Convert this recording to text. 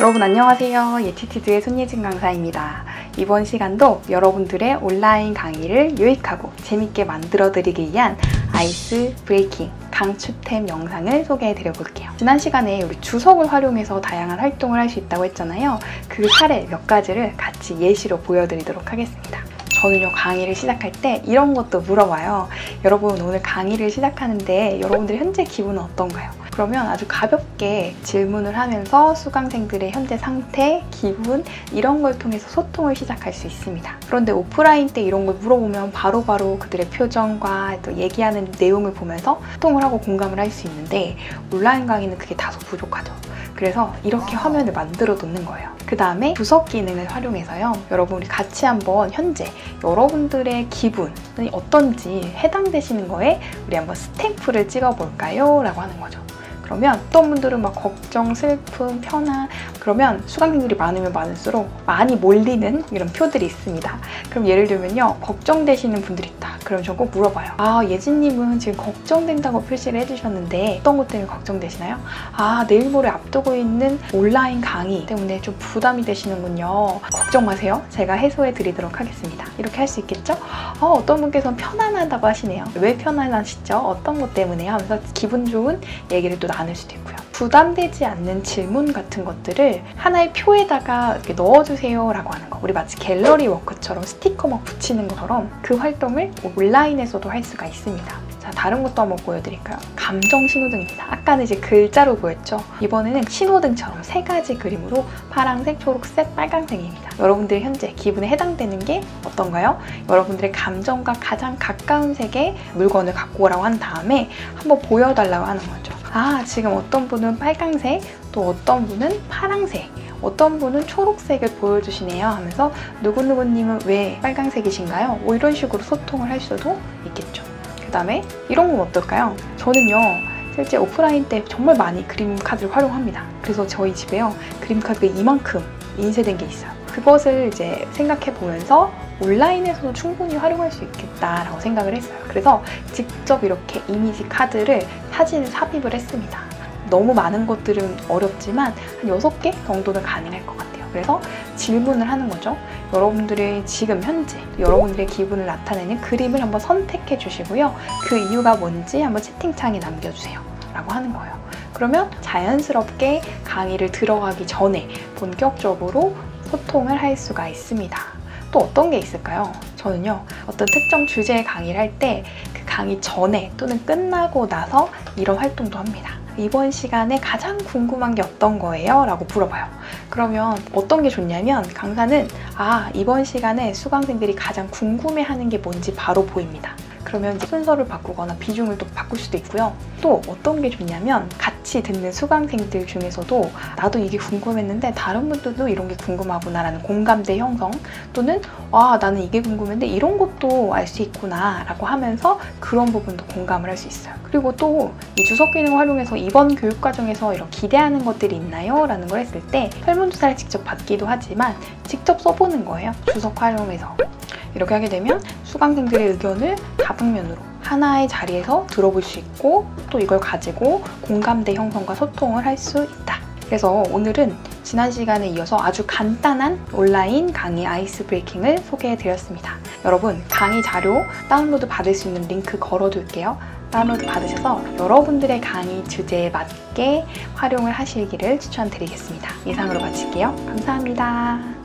여러분 안녕하세요. 예티튜드의 손예진 강사입니다. 이번 시간도 여러분들의 온라인 강의를 유익하고 재밌게 만들어 드리기 위한 아이스 브레이킹 강추템 영상을 소개해 드려 볼게요. 지난 시간에 우리 주석을 활용해서 다양한 활동을 할 수 있다고 했잖아요. 그 사례 몇 가지를 같이 예시로 보여드리도록 하겠습니다. 저는요, 강의를 시작할 때 이런 것도 물어봐요. 여러분 오늘 강의를 시작하는데 여러분들 현재 기분은 어떤가요? 그러면 아주 가볍게 질문을 하면서 수강생들의 현재 상태, 기분 이런 걸 통해서 소통을 시작할 수 있습니다. 그런데 오프라인 때 이런 걸 물어보면 바로바로 그들의 표정과 또 얘기하는 내용을 보면서 소통을 하고 공감을 할 수 있는데 온라인 강의는 그게 다소 부족하죠. 그래서 이렇게 화면을 만들어 놓는 거예요. 그 다음에 주석 기능을 활용해서요, 여러분 우리 같이 한번 현재 여러분들의 기분이 어떤지 해당되시는 거에 우리 한번 스탬프를 찍어볼까요? 라고 하는 거죠. 그러면 어떤 분들은 막 걱정, 슬픔, 편안, 그러면 수강생들이 많으면 많을수록 많이 몰리는 이런 표들이 있습니다. 그럼 예를 들면요, 걱정되시는 분들이 있다. 그럼 전 꼭 물어봐요. 아, 예진님은 지금 걱정된다고 표시를 해주셨는데 어떤 것 때문에 걱정되시나요? 아, 내일 모레 앞두고 있는 온라인 강의 때문에 좀 부담이 되시는군요. 걱정 마세요. 제가 해소해 드리도록 하겠습니다. 이렇게 할 수 있겠죠? 아, 어떤 분께서는 편안하다고 하시네요. 왜 편안하시죠? 어떤 것 때문에 하면서 기분 좋은 얘기를 또 나눌 수도 있고요. 부담되지 않는 질문 같은 것들을 하나의 표에다가 이렇게 넣어주세요 라고 하는 거. 우리 마치 갤러리 워크처럼 스티커 막 붙이는 것처럼 그 활동을 온라인에서도 할 수가 있습니다. 자, 다른 것도 한번 보여드릴까요? 감정 신호등입니다. 아까는 이제 글자로 보였죠? 이번에는 신호등처럼 세 가지 그림으로 파란색, 초록색, 빨간색입니다. 여러분들의 현재 기분에 해당되는 게 어떤가요? 여러분들의 감정과 가장 가까운 색의 물건을 갖고 오라고 한 다음에 한번 보여달라고 하는 거죠. 아, 지금 어떤 분은 빨간색, 또 어떤 분은 파란색, 어떤 분은 초록색을 보여주시네요 하면서 누구누구님은 왜 빨간색이신가요? 뭐 이런 식으로 소통을 할 수도 있겠죠. 그 다음에 이런 건 어떨까요? 저는요, 실제 오프라인 때 정말 많이 그림 카드를 활용합니다. 그래서 저희 집에요, 그림 카드가 이만큼 인쇄된 게 있어요. 그것을 이제 생각해 보면서 온라인에서도 충분히 활용할 수 있겠다라고 생각을 했어요. 그래서 직접 이렇게 이미지 카드를 사진을 삽입을 했습니다. 너무 많은 것들은 어렵지만 한 6개 정도는 가능할 것 같아요. 그래서 질문을 하는 거죠. 여러분들의 지금 현재, 여러분들의 기분을 나타내는 그림을 한번 선택해 주시고요, 그 이유가 뭔지 한번 채팅창에 남겨주세요 라고 하는 거예요. 그러면 자연스럽게 강의를 들어가기 전에 본격적으로 소통을 할 수가 있습니다. 또 어떤 게 있을까요? 저는요, 어떤 특정 주제의 강의를 할 때 그 강의 전에 또는 끝나고 나서 이런 활동도 합니다. 이번 시간에 가장 궁금한 게 어떤 거예요? 라고 물어봐요. 그러면 어떤 게 좋냐면 강사는 아, 이번 시간에 수강생들이 가장 궁금해하는 게 뭔지 바로 보입니다. 그러면 순서를 바꾸거나 비중을 또 바꿀 수도 있고요. 또 어떤 게 좋냐면 같이 듣는 수강생들 중에서도 나도 이게 궁금했는데 다른 분들도 이런 게 궁금하구나 라는 공감대 형성, 또는 아, 나는 이게 궁금했는데 이런 것도 알 수 있구나 라고 하면서 그런 부분도 공감을 할 수 있어요. 그리고 또 이 주석 기능을 활용해서 이번 교육 과정에서 이런 기대하는 것들이 있나요? 라는 걸 했을 때 설문조사를 직접 받기도 하지만 직접 써보는 거예요. 주석 활용해서 이렇게 하게 되면 수강생들의 의견을 다방면으로 하나의 자리에서 들어볼 수 있고, 또 이걸 가지고 공감대 형성과 소통을 할 수 있다. 그래서 오늘은 지난 시간에 이어서 아주 간단한 온라인 강의 아이스 브레이킹을 소개해드렸습니다. 여러분, 강의 자료 다운로드 받을 수 있는 링크 걸어둘게요. 다운로드 받으셔서 여러분들의 강의 주제에 맞게 활용을 하시기를 추천드리겠습니다. 이상으로 마칠게요. 감사합니다.